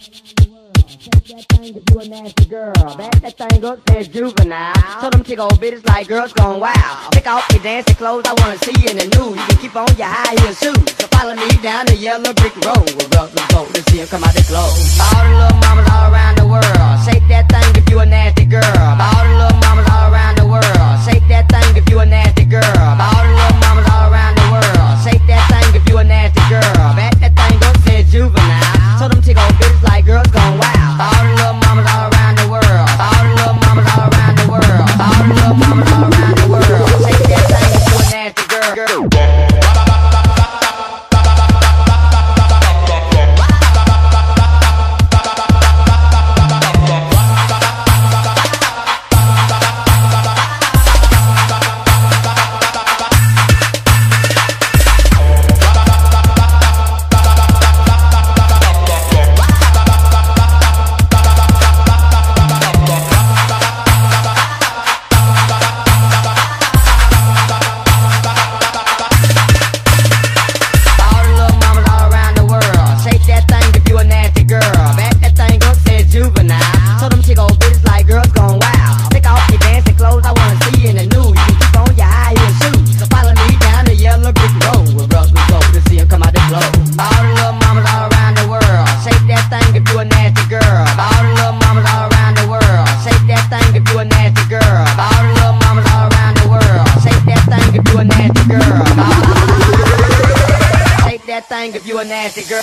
Take that thing if you a nasty girl. Back that thing up, says juvenile. So them tick old bitches like girls gone wild. Pick off your dancing clothes, I wanna see you in the nude. You can keep on your high heel shoes. So follow me down the yellow brick road. We'll rub some gold and see him come out the clothes. All the little mamas all around the world. Shake that thing if you a nasty girl. All the little mamas all around the world. Shake that thing if you a nasty girl. All the little mamas all around the world. Shake that thing if you a nasty girl. Back that thing up, says juvenile. So them tick old bitches like girls gone wild. All the little mamas all around the world. All the little mamas all around the world. All the little mamas all around the world. Shake that thing if you a nasty girl. If you a nasty girl,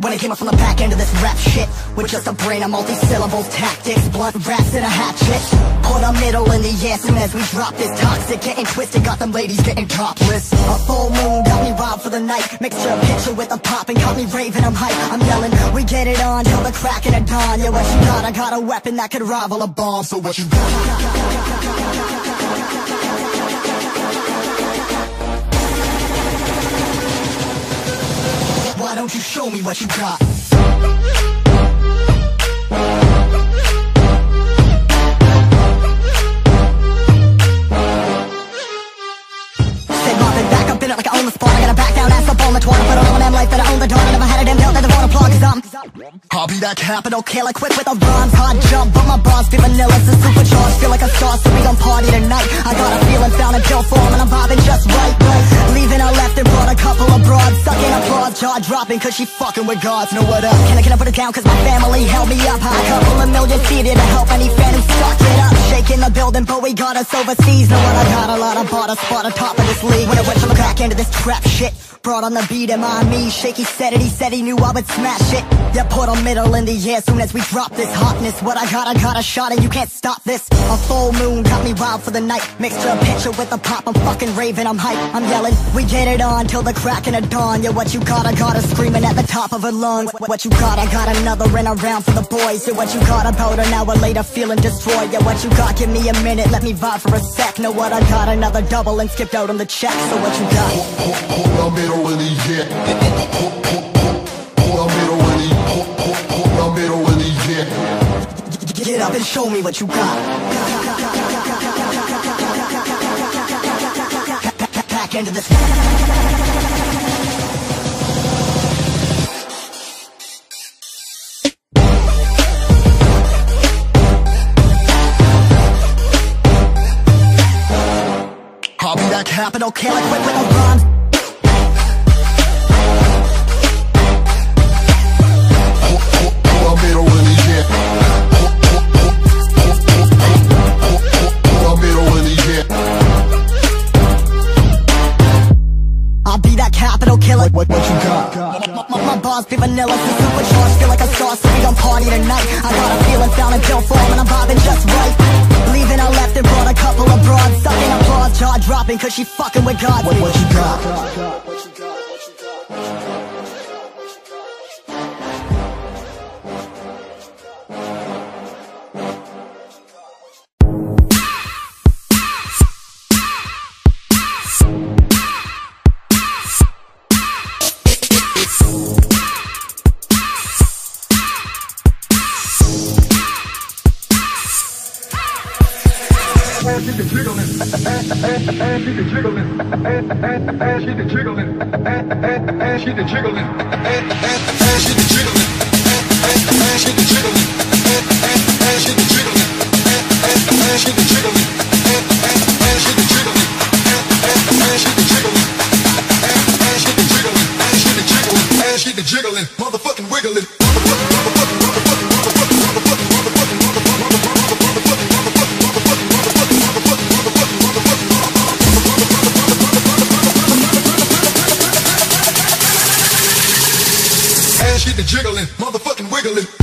when it came up from the back end of this rap shit. With just a brain on multi-syllables, tactics, blunt raps and a hatchet. Put a middle in the air soon as we drop this toxic. Getting twisted, got them ladies getting topless. A full moon got me robbed for the night. Mixture a picture with a pop and got me raving, I'm hype. I'm yelling, we get it on till the crack of dawn. Yeah, what you got? I got a weapon that could rival a bomb. So what you got? Why don't you show me what you got? Stay bopping back up in it like I own the spot. I gotta back down, ass up on the twat. I put on a damn life that I own the dawn. I never had a damn doubt that the water plug is I'll be that capital killer, quick with a rhymes, hard jump. But my bars be vanilla, so supercharged, feel like a star, so we gon' party tonight. I got a feeling, found a pill form, and I'm vibing just right, Leaving her left and brought a couple of broads, sucking applause, jaw dropping, cause she fucking with gods. Know what up? Can I put it down, cause my family held me up high. Couple of million seated to help any fan who stuck it up. Shaking the building, but we got us overseas. Know what I got? A lot of bought a spot on top of this league. When I went from the back end of this trap shit, brought on the beat, and my me, shaky said he knew I would smash it. Yeah, put a middle in the air soon as we drop this hotness. What I got a shot and you can't stop this. A full moon got me wild for the night. Mixture a picture with a pop, I'm fucking raving, I'm hype. I'm yelling, we get it on till the crack in the dawn. Yeah, what you got? I got her screaming at the top of her lungs. What you got? I got another and around for the boys. Yeah, what you got? About an hour later feeling destroyed. Yeah, what you got? Give me a minute, let me vibe for a sec. Know what I got? Another double and skipped out on the check. So what you got? Put a middle in the air. Get up and show me what you got. Back into this. I'll be that capital killer, quick with a rhyme. What you got? My bars be vanilla, so supercharged, feel like a star, so we gon' party tonight. I got a feeling, found a pill form, and I'm vibing just right. Leaving her left and brought a couple of broads, sucking applause, jaw dropping, cause she fucking with God. What you got? What you got? Jiggle it,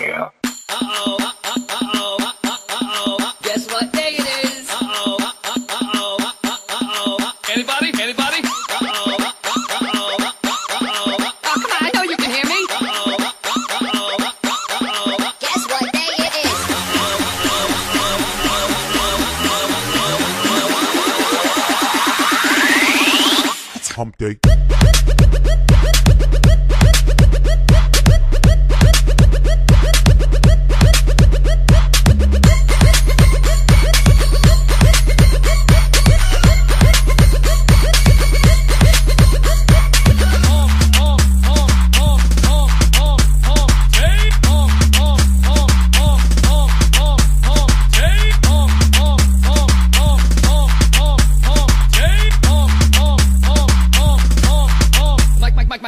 Yeah. Guess what day it is? Anybody? Anybody? Oh, come on, I know you can hear me. Guess what day it is? It's hump day.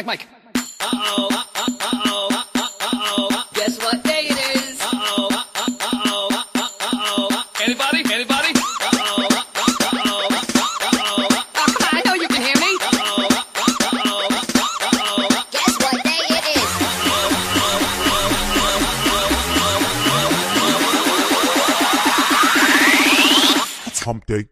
Mike. Guess what day it is? Anybody? Anybody? Oh, come on, I know you can hear me. Guess what day it is? It's hump day.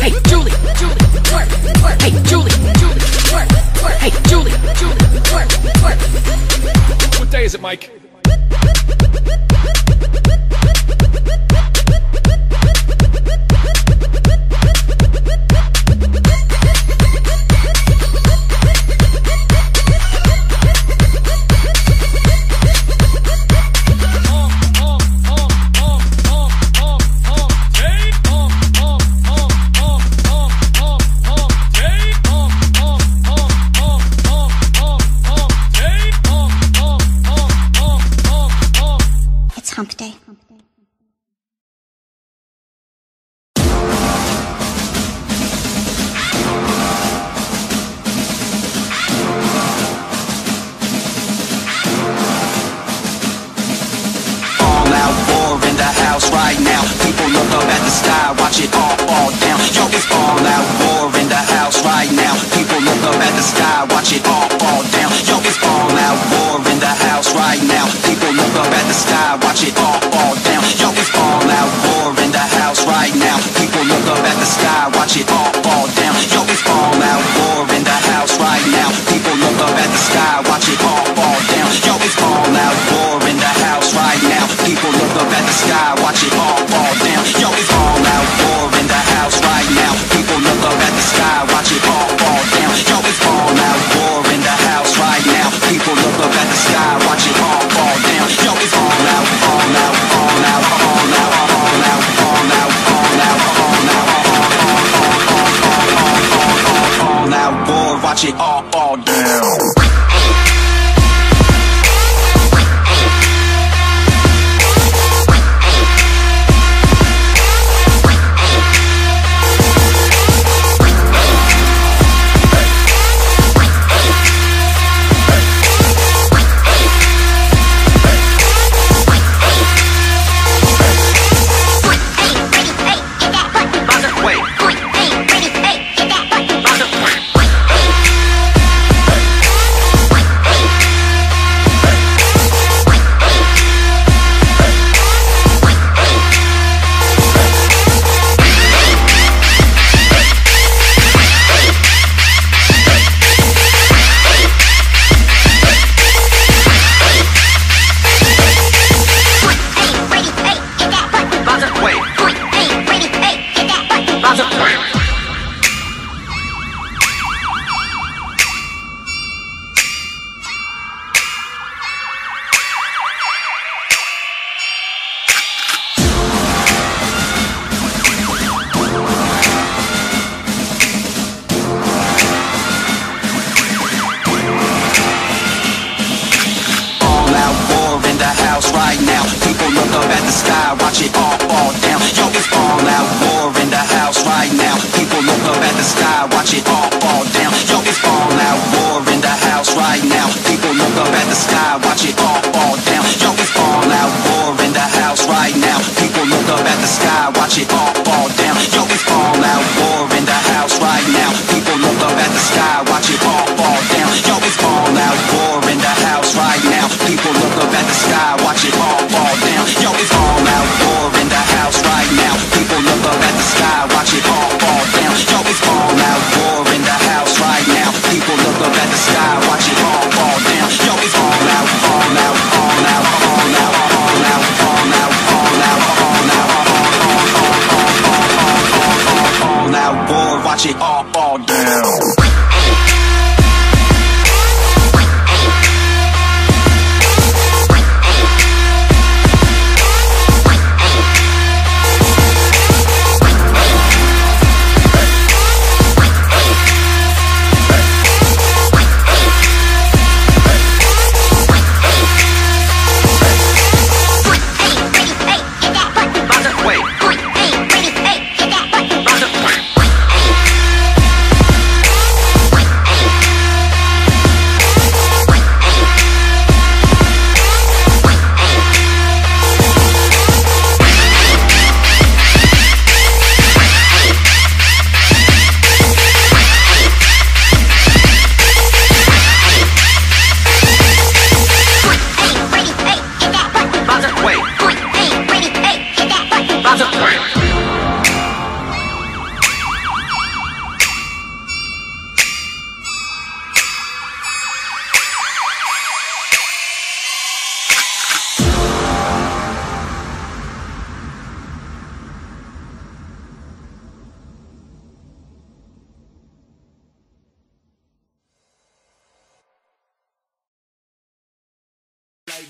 Hey, Julie, Julie, work, work. Hey, Julie, Julie, work, work. Hey, Julie, Julie, work, work. What day is it, Mike? Hump day. All out war in the house right now. People look up at the sky, watch it all fall down. Yo, it's all out war in the house right now. People look up at the sky, watch it all fall down. Yo, it's all out war in the house right now. People look up at the sky, watch it all fall down. Yo, it's all out war in the house right now. People look up at the sky, watch it all fall down. Yo, it's all out war in the house right now. People look up at the sky, watch it all fall down. Yo, it's all out war in the house right now. People look up at the sky, watch it all fall down. Yo, it's all out war in the house right now. People look up at the sky, watch it all fall down. Yo, it's all out war in the house right now. People look up at the sky, watch it all fall down. Yo, it's all out, all out, all out, all out, all out, all out, all out, all out, all out war, watch it all fall down. Watch it all fall down. Yo, it's all out war in the house right now. loud roar, watch it all fall down.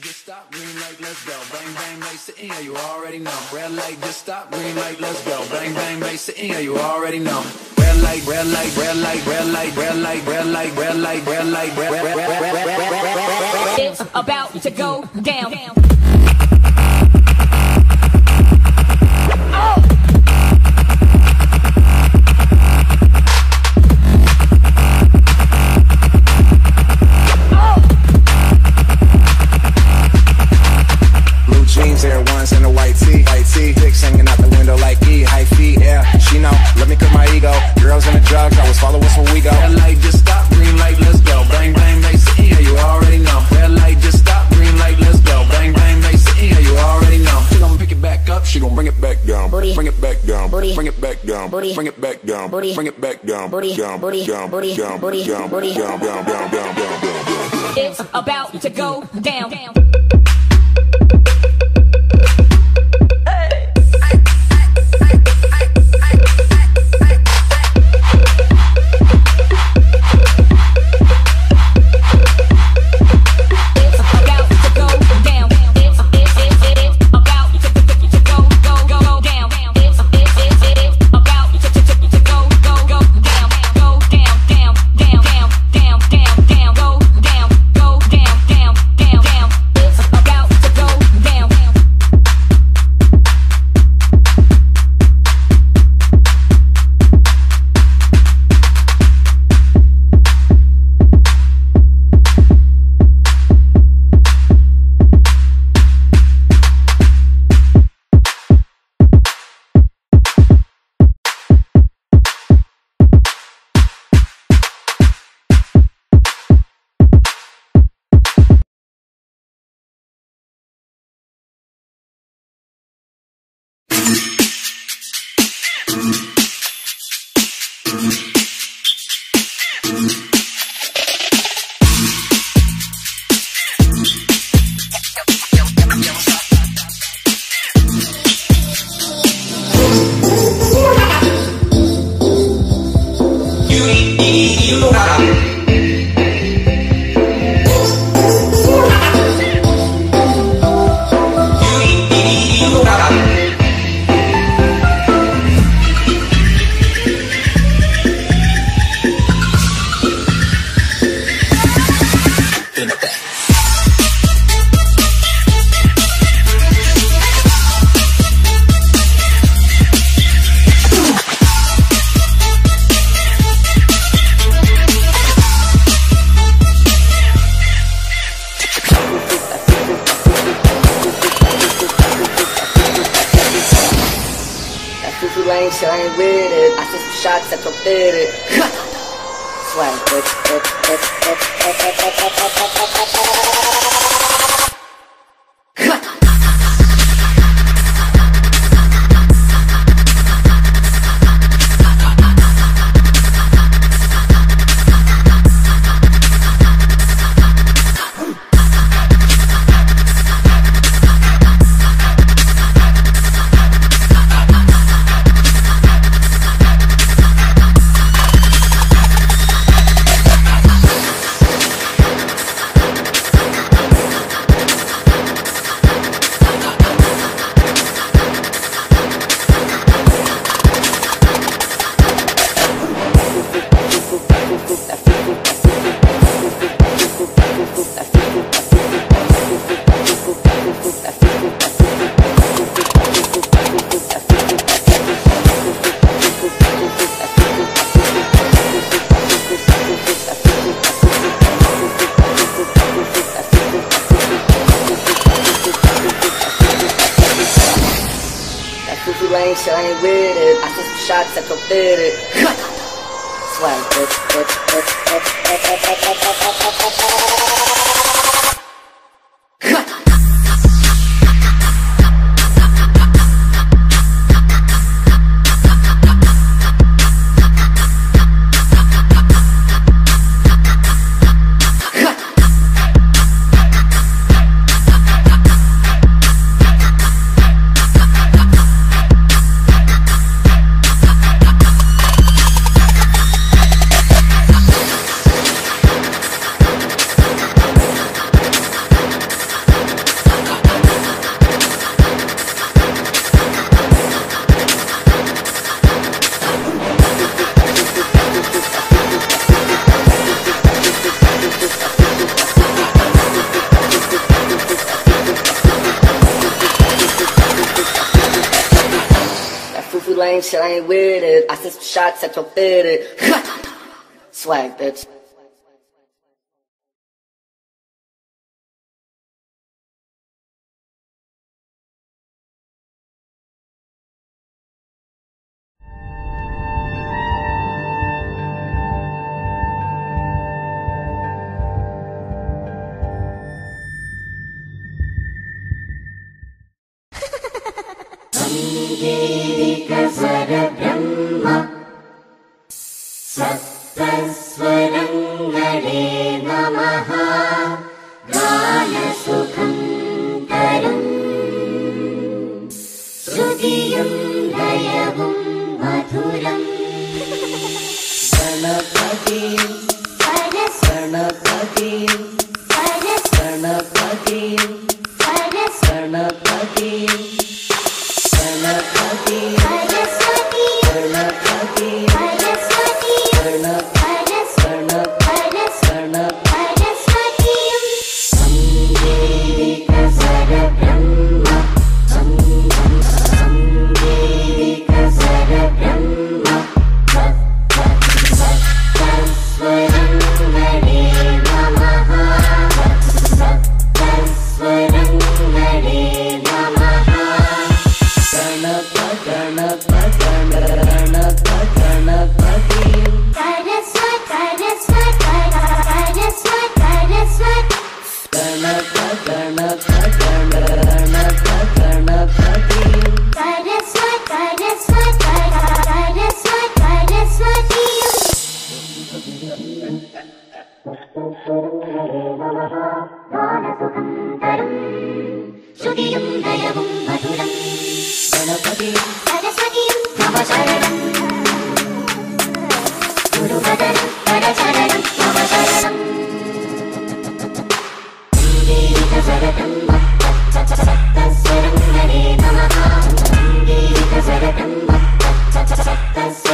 Just stop, green light, let's go. Bang bang, bass it in, you already know. Red light, just stop, green light, let's go. Bang bang, bass it in, you already know. Red light, red light, red light, red light, red light, red light, red light, red light, red light, red light. It's about to go down. Bring it back down, bring it back down, down. It's about to go down. I ain't with it. I sent some shots that forbid it. Swag, ain't shit, I ain't with it. I see some shots, I go fit it. Swag, lame shit, I ain't with it. I see some shots at your fit it. Swag, bitch. That's